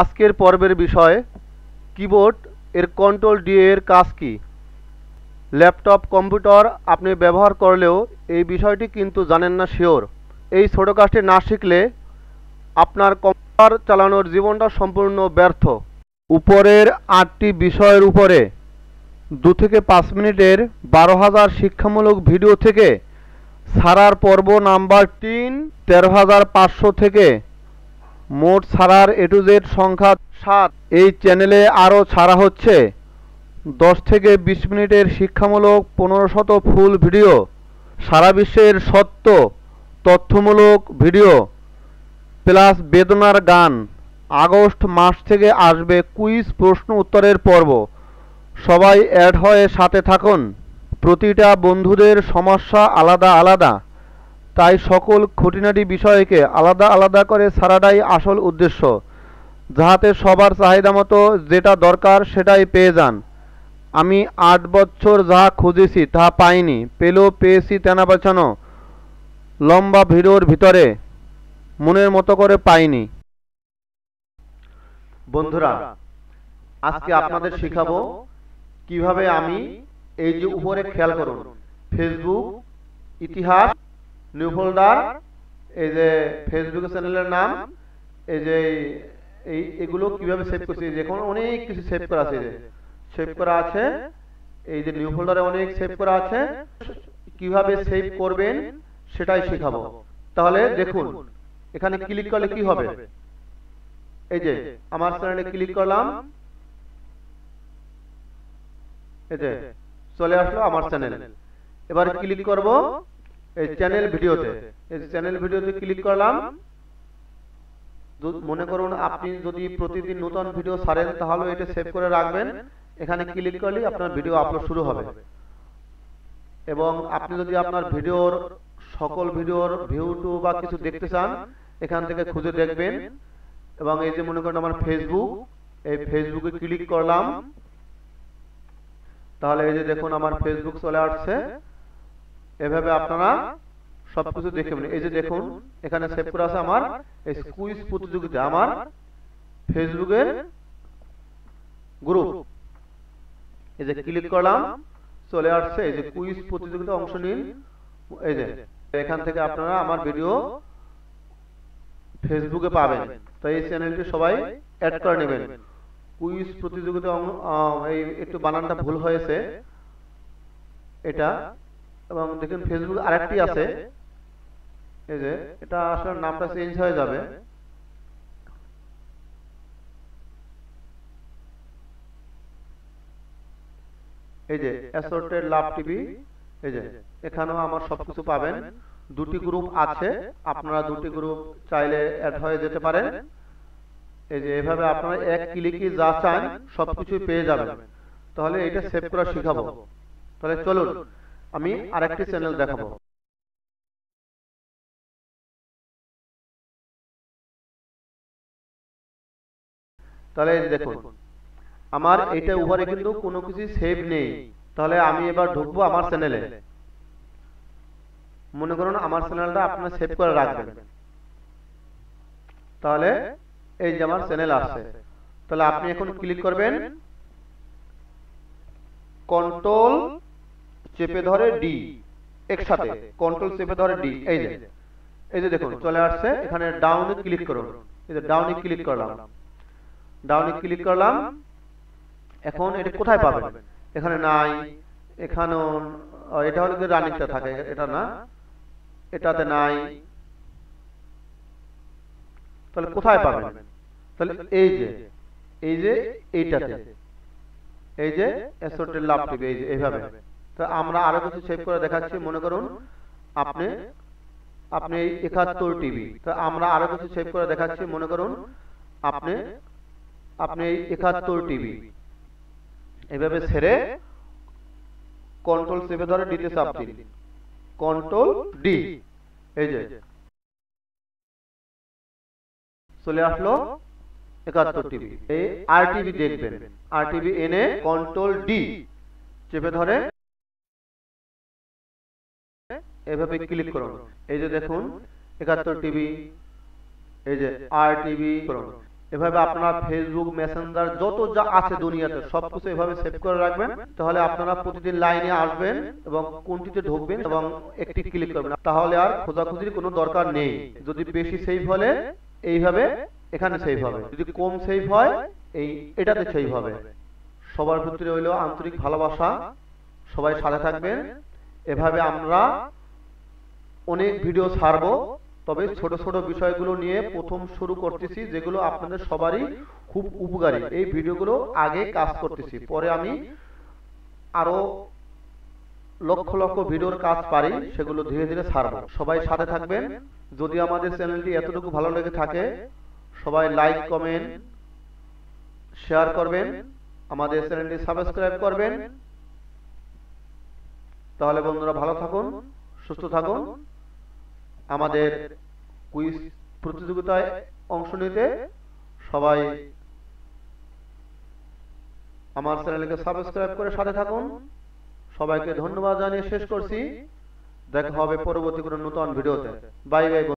আজকের পর্বের বিষয় कीबोर्ड एर कंट्रोल डी एर काज की। लैपटप कम्प्यूटर आपनी व्यवहार कर लेओ ये विषयटी किन्तु जानेन ना शिओर। ये छोटो काजटी ना शिखले आपनार कम्प्यूटर चालानोर जीवनटा सम्पूर्ण व्यर्थ। ऊपरेर ৮টি বিষয়ের উপরে ২ থেকে ৫ মিনিটের ১২,০০০ শিক্ষামূলক ভিডিও থেকে ছাড়ার পর্ব নাম্বার ৩ ১৩,৫০০ থেকে মোট ছাড়ার এ টু জেড সংখ্যা ৭। এই চ্যানেলে আরও ছাড়া হচ্ছে ১০ থেকে ২০ মিনিটের শিক্ষামূলক ১৫০০ ফুল ভিডিও, সারা বিশ্বের সত্য তথ্যমূলক ভিডিও প্লাস বেদনার গান। আগস্ট মাস থেকে আসবে কুইজ প্রশ্ন উত্তরের পর্ব। সবাই অ্যাড হয়ে সাথে থাকুন। প্রতিটা বন্ধুদের সমস্যা আলাদা আলাদা, তাই সকল খুঁটিনাটি বিষয়কে আলাদা আলাদা করে ছাড়াটাই আসল উদ্দেশ্য, যাহাতে সবার চাহিদা মতো যেটা দরকার সেটাই পেয়ে যান। আমি ৮ বছর যা খুঁজেছি তা পাইনি, পেলেও পেয়েছি তেনা বাঁচানো লম্বা ভিডিওর ভিতরে মনের মতো করে পাইনি। বন্ধুরা, আজকে আপনাদের শেখাবো কিভাবে আমি এই যে উপরে খেয়াল করুন ফেসবুক ইতিহাস নিউ ফোল্ডার, এই যে ফেসবুক চ্যানেলের নাম, এই যে এগুলো কিভাবে সেভ করছি। দেখুন অনেক কিছু সেভ করা আছে, সেভ করা আছে এই যে নিউ ফোল্ডারে অনেক সেভ করা আছে। কিভাবে সেভ করবেন সেটাই শেখাবো। তাহলে দেখুন এখানে ক্লিক করলে কি হবে। এই যে আমার চ্যানেলে ক্লিক করলাম, এই যে চলে আসলো আমার চ্যানেল। এবার ক্লিক করব এই চ্যানেল ভিডিওতে। এই চ্যানেল ভিডিওতে ক্লিক করলাম। মনে করুন আপনি যদি প্রতিদিন নতুন ভিডিও ছাড়েন তাহলে এটা সেভ করে রাখবেন। এখানে ক্লিক করলে আপনার ভিডিও আপলোড শুরু হবে। এবং আপনি যদি আপনার ভিডিওর সকল ভিডিওর ভিউ টু বা কিছু দেখতে চান এখান থেকে খুঁজে দেখবেন। এবং এই যে মনে করেন আমার ফেসবুক, এই ফেসবুকে ক্লিক করলাম। তাহলে এই যে দেখুন আমার ফেসবুক চলে আসছে। এভাবে আপনারা সবকিছু দেখবেন। এই যে দেখুন এখানে সেভ করা আছে আমার এই কুইজ প্রতিযোগিতা, আমার ফেসবুকের গ্রুপ। এই যে ক্লিক করলাম, চলে আসছে এই যে কুইজ প্রতিযোগিতা অংশ নিন। এই যে এখান থেকে আপনারা আমার ভিডিও ফেসবুকে পাবেন। তাই এই চ্যানেলটি সবাই অ্যাড করে নেবেন। কুইজ প্রতিযোগিতা এই একটু বানানটা ভুল হয়েছে এটা। এবং দেখুন ফেসবুক আরেকটি আছে, এই যে এটা আসলে নামটা চেঞ্জ হয়ে যাবে। এই যে অ্যাসর্টেড লাভ টিভি, এই যে এখানেও আমার সবকিছু পাবেন। দুটি গ্রুপ আছে, আপনারা দুটি গ্রুপ চাইলে অ্যাড হয়ে যেতে পারেন। এই যে এভাবে আপনারা এক ক্লিকে যা চান সবকিছু পেয়ে যাবেন। তাহলে এটা সেভ করা শেখাবো। তাহলে চলুন আমি আরেকটি চ্যানেল দেখাবো। তাহলে দেখুন আমার এটা উপরে কিন্তু কোনো কিছু সেভ নেই। তাহলে আমি এবার ঢুকবো আমার চ্যানেলে। মনে করুন আমার চ্যানেলটা আপনারা সেভ করে রাখবেন। তাহলে এই যে আমার চ্যানেল আছে। তাহলে আপনি এখন ক্লিক করবেন কন্ট্রোল চেপে ধরে ডি একসাথে, কন্ট্রোল চেপে ধরে ডি। এই যে দেখুন চলে আসছে। এখানে ডাউনে ক্লিক করুন। এই যে ডাউনে ক্লিক করলাম, ডাউনে ক্লিক করলাম। এখন এটা কোথায় পাবেন? এখানে নাই, এখানেও এটা হলো যে রানিংটা থাকে এটা না, এটাতে নাই। তাহলে কোথায় পাবেন? তাহলে এই যে এইটাতে, এই যে অ্যাসর্টেড লাভ টিভি, এই যে এইভাবে। তো আমরা আরো কিছু সেভ করে দেখাচ্ছি। মনে করুন আপনি এই ৭১ টিভি। তো আমরা আরো কিছু সেভ করে দেখাচ্ছি। মনে করুন আপনি এই ৭১ টিভি এইভাবে ছেড়ে কন্ট্রোল চেপে ধরে ডিতে চাপ দিন, কন্ট্রোল ডি। এই যে চলে আসলো ৭১ টিভি। এই আর টিভি দেখবেন, আর টিভি এনে কন্ট্রোল ডি চেপে ধরে এভাবে ক্লিক করুন। এই যে দেখুন ৭১ টিভি, এই যে আর টিভি। এভাবে আপনারা ফেসবুক মেসেঞ্জার যত যা আছে দুনিয়াতে সবকিছু এভাবে সেভ করে রাখবেন। তাহলে আপনারা প্রতিদিন লাইনে আসবেন এবং কোনটিতে ঢুকবেন এবং একটি ক্লিক করবেন, তাহলে আর খোঁজাখুঁজির কোনো দরকার নেই। যদি বেশি সেভ হলে এইভাবে এখানে সেভ হবে, যদি কম সেভ হয় এই এটাতে সেভ হবে। সবার ভিতরে হইল আন্তরিক ভালোবাসা, সবাই সাথে থাকবেন। এভাবে আমরা অনেক ভিডিও ছাড়বো, তবে ছোট ছোট বিষয়গুলো নিয়ে প্রথম শুরু করতেছি, যেগুলো আপনাদের সবারই খুব উপকারী। এই ভিডিওগুলো আগে কাজ করতেছি, পরে আমি আরো লক্ষ লক্ষ ভিডিওর কাজ পারি সেগুলো ধীরে ধীরে ছাড়বো। সবাই সাথে থাকবেন। যদি আমাদের চ্যানেলটি এতটুকু ভালো লেগে থাকে সবাই লাইক কমেন্ট শেয়ার করবেন, আমাদের চ্যানেলটি সাবস্ক্রাইব করবেন। তাহলে বন্ধুরা ভালো থাকুন, সুস্থ থাকুন। আমাদের কুইজ প্রতিযোগিতায় অংশ নিতে সবাই আমার চ্যানেলকে সাবস্ক্রাইব করে সাথে থাকুন। সবাইকে ধন্যবাদ জানিয়ে শেষ করছি, দেখা হবে পরবর্তী কোনো নতুন ভিডিওতে। Bye by.